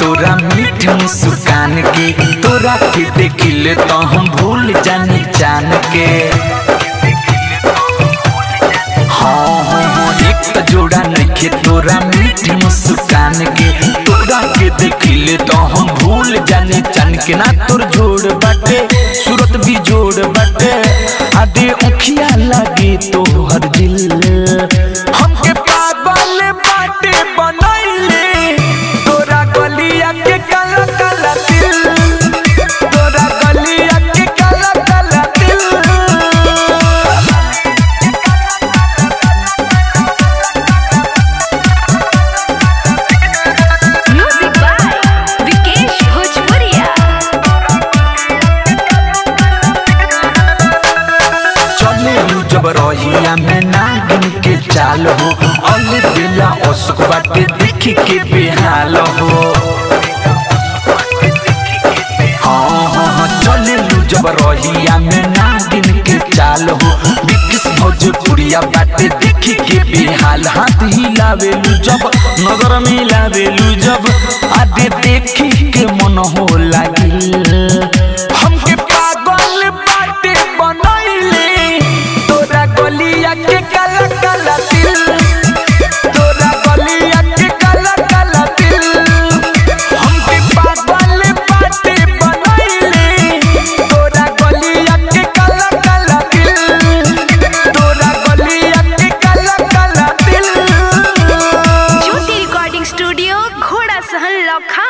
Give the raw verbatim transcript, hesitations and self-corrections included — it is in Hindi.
तोरा मीठ मुस्कान के तोरा के देखिले तो हम भूल जानी जान के। हाँ हाँ हाँ एक तो जोड़ा नखे तोरा मीठ मुस्कान के तोरा के देखिले तो हम भूल जानी जान के। ना तोर जोड़ बाटे सूरत भी जोड़ बाटे आधे उखिया लगे तो हर दिल हमके पागल बाटे बनाइले में नागिन के चाल हो अली दिला असुख बाटे देखी के बेहाल हो। हाँ हाँ चले लू जबरहिया में नागिन के चाल हो बिकिस भोजपुरिया बाटे देखी के बेहाल। हाथ हिलावे लू जब नजर मिलावे लू जब आदे देखी के मन हो लागिल घोड़ा सहन लखा।